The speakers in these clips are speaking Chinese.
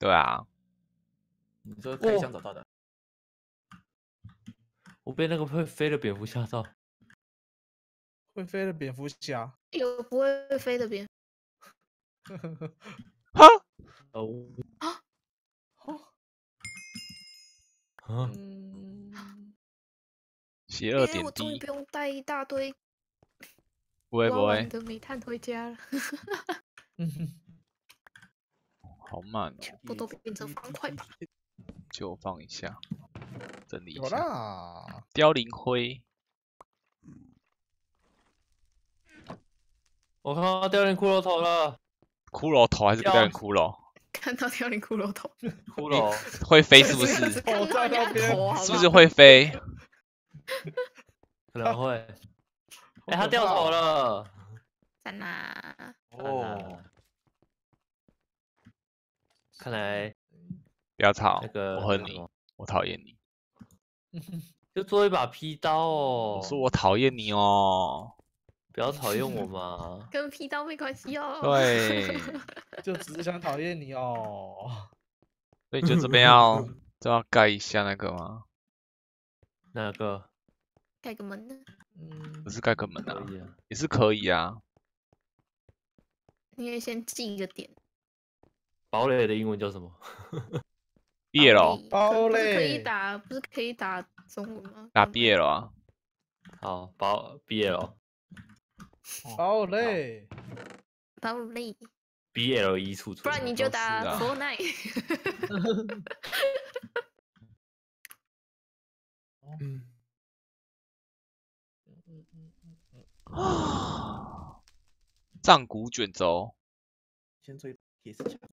对啊，你这开箱找到的。我被那个会飞的蝙蝠吓到。会飞的蝙蝠侠？有不会飞的蝙蝠？哈？哦。啊？哦。嗯。邪恶点滴。我终于不用带一大堆。 不会不会，都没探回家了。好慢、哦，全部都变成方块吧。就放一下，整理一下。凋零灰，我看到凋零骷髅头了。骷髅头还是凋零骷髅？看到凋零骷髅头。骷髅会飞是不是？是不是会飞？可能会。 哎、欸，他掉头了，在哪？哦，看来不要吵，那个我恨你，我讨厌你，就做一把劈刀哦。我说我讨厌你哦，不要讨厌我嘛，跟劈刀没关系哦。对，就只是想讨厌你哦。所以就这边要就要盖一下那个吗？那个？盖个门呢？ 不是盖个门啊，也是可以啊。你可以先进一个点。堡垒的英文叫什么？BL。堡垒可以打，不是可以打中文吗？打BL啊。好，BL。堡垒。堡垒。BL 一处处。不然你就打 Fortnite。嗯。 啊！藏骨卷轴，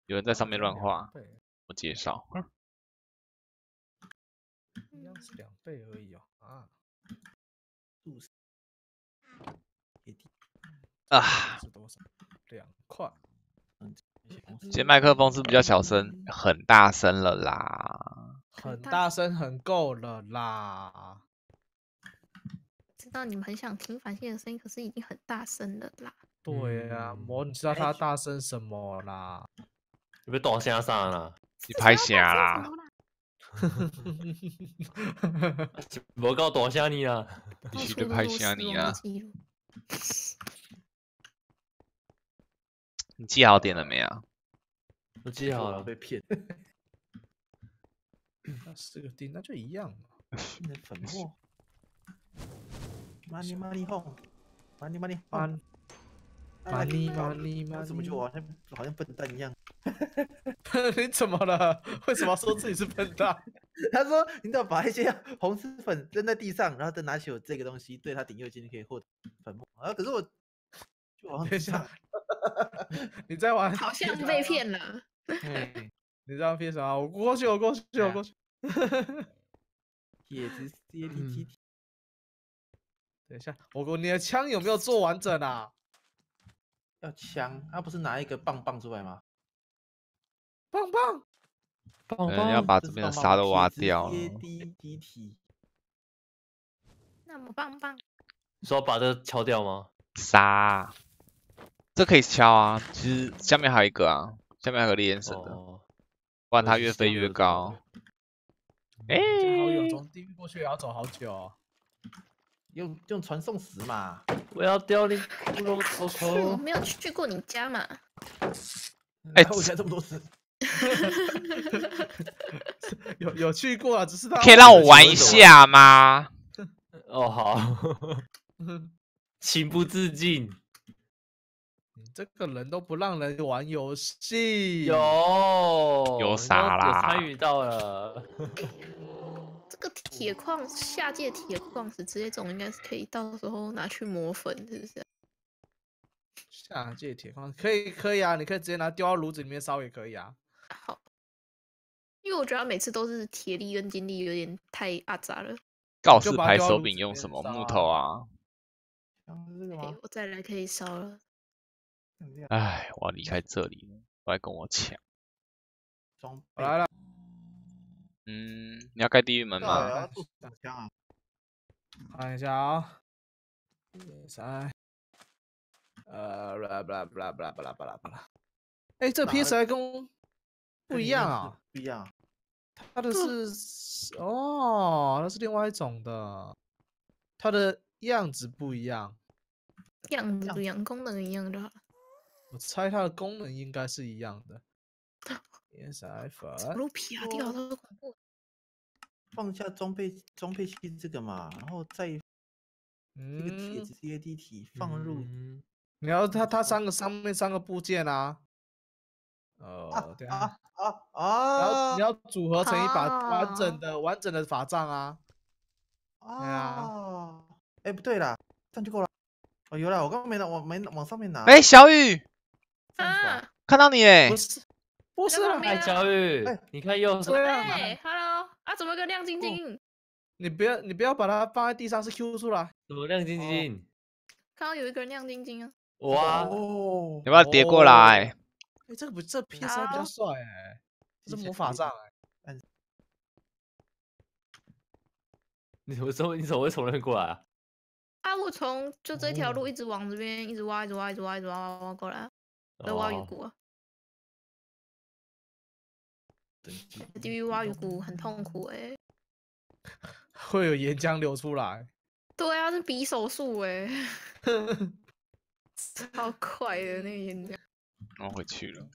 有人在上面乱画，我介绍。一样是两倍而已哦。啊！啊！是多少？2块。今天麦克风是比较小声，很大声了啦。很大声，很够了啦。 知道你们很想听繁星的声音，可是已经很大声了啦。对啊，魔，你知道他大声什么啦？你被打下上了，你拍下啦！我告打下你啦，必须得拍下你啦！你记好点了没啊？我记好了，被骗。那四个钉，那就一样嘛。粉末。 money home，money， 怎么就好像笨蛋一样？你怎么了？为什么说自己是笨蛋？他说：“你只要把一些红丝粉扔在地上，然后再拿起我这个东西，对他顶右键就可以获得粉末。”啊，可是我就往下，你在玩？好像被骗了。你这样骗啥？我过去，我过去，我过去。铁子 CAT。 等一下，你的枪有没有做完整啊？要枪，他不是拿一个棒棒出来吗？棒棒，棒棒，要把这边的沙都挖掉了。那么棒棒，你说把这敲掉吗？沙，这可以敲啊。其实下面还有一个啊，下面还有个猎人绳的，不然它越飞越高。哎，好远，从地狱过去也要走好久哦。 用传送石嘛！我要凋零骷髅头头。我没有去过你家嘛。哎、欸，我家这么多石。有去过啊，只是他可以让我玩一下吗？哦好，情不自禁。你这个人都不让人玩游戏。有啥啦？参与到了。这个铁矿下界铁矿石之类这种应该是可以到时候拿去磨粉，是不是？下界铁矿可以啊，你可以直接拿丢到炉子里面烧也可以啊。好，因为我觉得每次都是铁力跟金力有点太阿杂了。告示牌手柄用什么木头啊？我再来可以烧了。哎，我要离开这里了，不要跟我抢。我来了。 嗯，你要盖地狱门吗？看一下啊，啥？不啦不啦不啦不啦不啦不啦不啦。哎，这 PS 跟不一样啊，不一样。它的是哦，那是另外一种的，它的样子不一样，样子不一样，功能一样就好了。我猜它的功能应该是一样的。Yes, I found。卢皮啊，掉到恐怖。放下装备器这个嘛，然后再这个铁只是 AD 体放入。你要它上面三个部件啊。 哦，对啊，你要组合成一把完整的法杖啊！啊，哎，不对啦，这样就够了。哦，有了，我刚刚没拿，我没往上面拿。哎，小雨，啊，看到你哎，不是啊，哎，小雨，你看右手。对 ，Hello， 啊，怎么个亮晶晶？你不要把它放在地上，是 Q 出来。怎么亮晶晶？看到有一个人亮晶晶啊！哇，你要不要叠过来？ 哎，这个不，这 PS 比较帅哎，这是魔法杖哎。你怎么会从那边过来啊？啊，我从就这条路一直往这边一直挖，一直挖，一直挖，一直挖过来，在挖鱼骨。地狱挖鱼骨很痛苦哎。会有岩浆流出来。对啊，是匕首术哎。超快的那个岩浆。 然后回去了。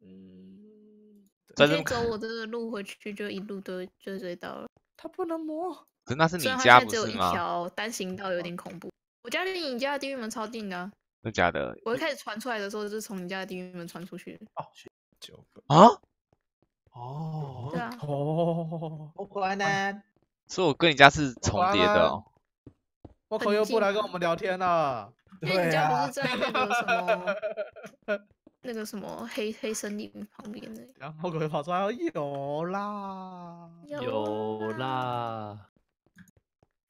嗯，在这走我这个路回去，就一路都追追到了。他不能摸，可是那是你家不是吗？只有一条单行道，有点恐怖。我家离你家的地狱门超近的。真的假的？我一开始传出来的时候，就是从你家的地狱门传出去。哦，9个啊？哦，对啊。哦，我乖呢。所以我跟你家是重叠的哦。我可又不来跟我们聊天了。 因为你家不是在那个什么黑森林旁边的，然后狗跑出来，有啦，有啦，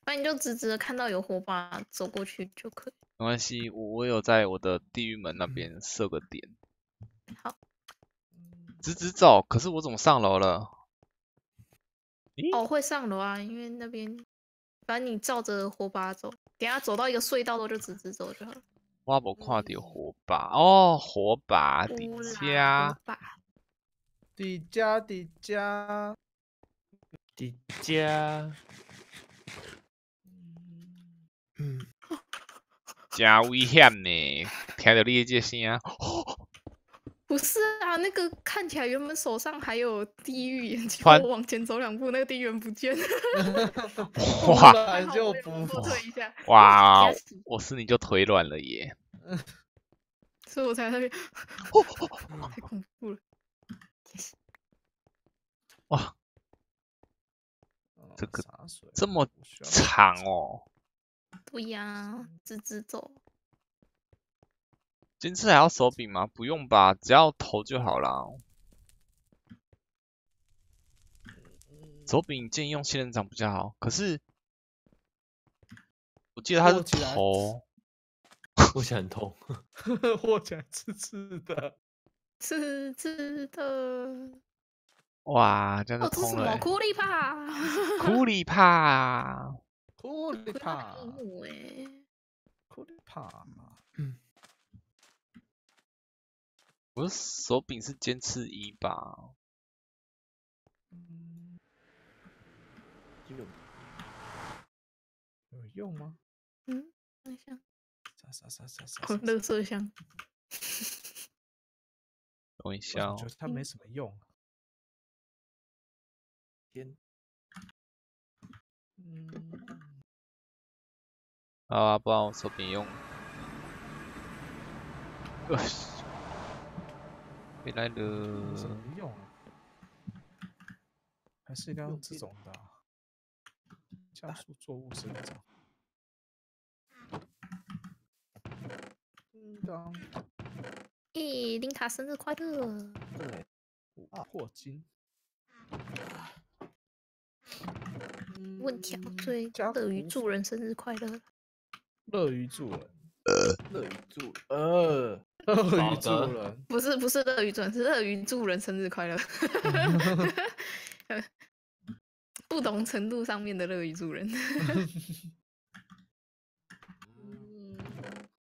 那你就直直的看到有火把走过去就可以。没关系，我有在我的地狱门那边设个点。好，直直走，可是我怎么上楼了？哦，会上楼啊，因为那边反正你照着火把走。 等下走到一个隧道，就直直走就好了。我无看到火把哦，火把底家，底家，嗯，真危险呢！听到你的这声音，不是啊，那个看起来原本手上还有地狱眼睛，我往前走2步，那个地狱眼不见了。哇！就不退一下。哇！我是你就腿软了耶。所以我才在那边。太恐怖了。哇！这个这么长哦。对呀，直直走。 今次还要手柄吗？不用吧，只要头就好啦。手柄建议用仙人掌比较好，可是我记得它是头，握起来很痛，握起来刺刺的，刺刺的。哇，真的痛了、欸！库里帕，库里帕，库里帕，库里帕，嗯。 我的手柄是尖刺1吧？有用吗？嗯，那箱。啥？乐色箱。等一下哦。我觉得它没什么用。天。嗯。好啊，不然我手柄用。回来了，怎么用？还是一定要用这种的、啊，加速作物生长。叮当，咦，林卡生日快乐！对，霍金。问条最乐于助人生日快乐。乐于助人。 乐于助人，不是乐于助人，是乐于助人生日快乐。不同程度上面的乐于助人。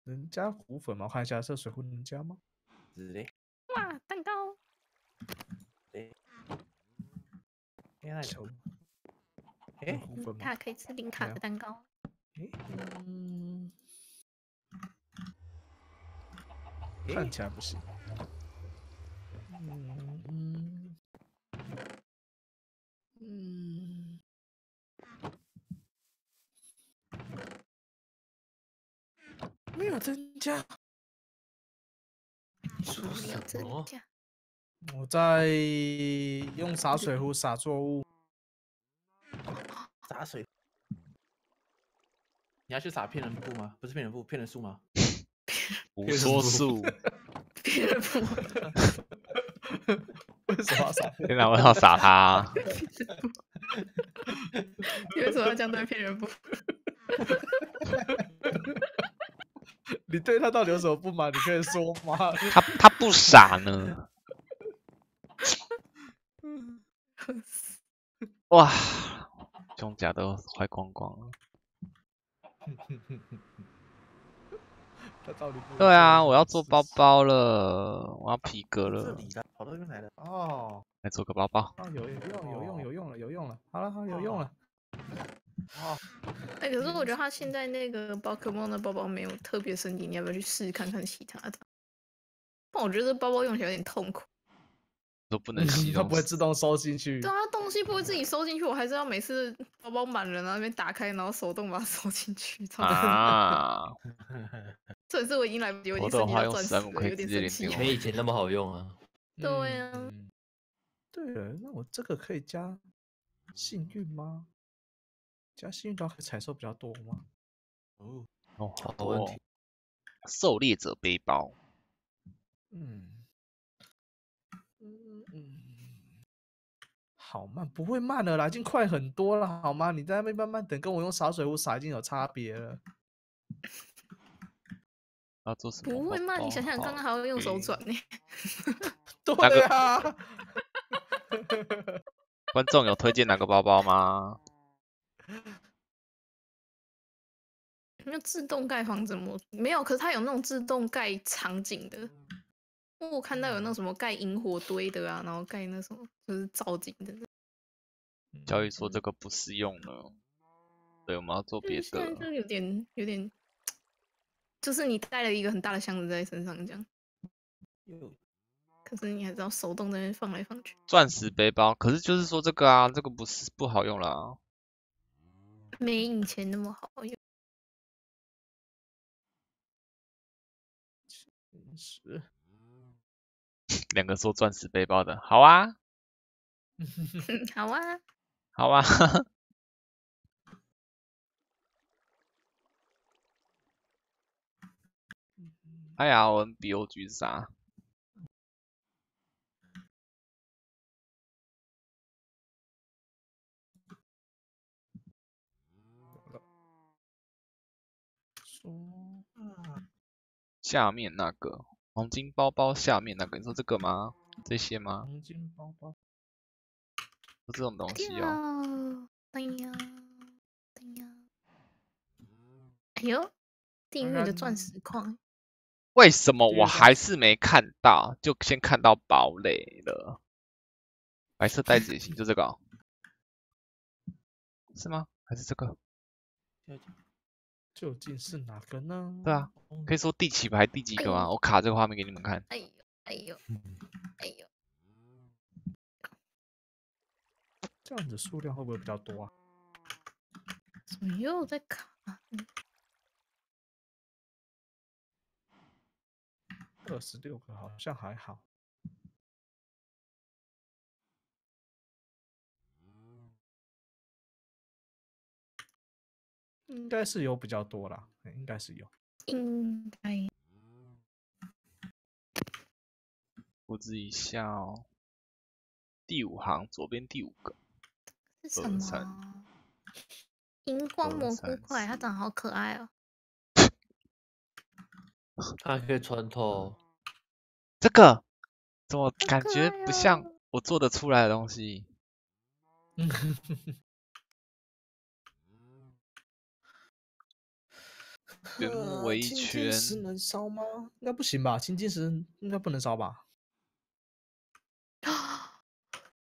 能加骨粉吗？我看一下，这水壶能加吗？是嘞。哇，蛋糕！哎，奶头。哎，它可以吃零卡的蛋糕。哎，嗯，看起来不行。嗯嗯嗯。 没有增加，没有增加。我在用洒水壶洒作物，洒水。你要去撒骗人布吗？不是骗人布，骗人树吗？胡说树。骗人布。为什么要撒？天哪！我要撒他、啊。你为什么要这样对骗人布？你对他到底有什么不满？你可以说吗？他不傻呢。哇，胸甲都坏光光了。他到底不对啊！我要做包包了，我要皮革了。这里的跑到这边来了哦，来做个包包。啊，有用了，好了，有用了。哦，哎、欸，可是我觉得他现在那个宝可梦的包包没有特别升级，你要不要去试看看其他的？但我觉得这包包用起来有点痛苦，都不能吸，它不会自动收进去。对啊，东西不会自己收进去，我还是要每次包包满了，然后那边打开，然后手动把它收进去。啊！这一次我已经来不及，我已经升级到钻石了，有点生气。没以前那么好用啊。对啊。嗯、对了，那我这个可以加幸运吗？ 加幸运条可以采收比较多吗？哦哦，好多问题。狩猎者背包。好慢，不会慢了啦，已经快很多了，好吗？你在那边慢慢等，跟我用洒水壶洒已经有差别了。啊，做什么？不会慢，你想想，刚刚还会用手转呢。对啊。观众有推荐哪个包包吗？ 没有自动盖房子模，没有。可是它有那种自动盖场景的，我看到有那什么盖萤火堆的啊，然后盖那什么就是造景的。教育说这个不适用了，对，我们要做别的。现在就有点，就是你带了一个很大的箱子在身上这样。可是你还是要手动在那边放来放去。钻石背包，可是就是说这个啊，这个不好用了啊。 没以前那么好用。是，两个说钻石背包的，好啊，好啊，好啊。哎呀，我们 BOG 是啥？ 下面那个黄金包包，下面那个，你说这个吗？这些吗？黄金包包，就这种东西哦。哎呀，哎呦，订阅的钻石矿，为什么我还是没看到？就先看到堡垒了。白色袋子也行，就这个、哦，是吗？还是这个？ 究竟是哪个呢？对啊，可以说第几排第几个吗？哎、我卡这个画面给你们看。哎呦！这样子数量会不会比较多啊？怎么又在卡？26个好像还好。应该是有比较多啦，应该是有。应该。复制一下哦，第5行左边第5个。是什么？荧光蘑菇块，它长得好可爱哦。它可以穿透。这个怎么感觉不像我做得出来的东西？原木围圈是能烧吗？应该不行吧，青金石应该不能烧吧。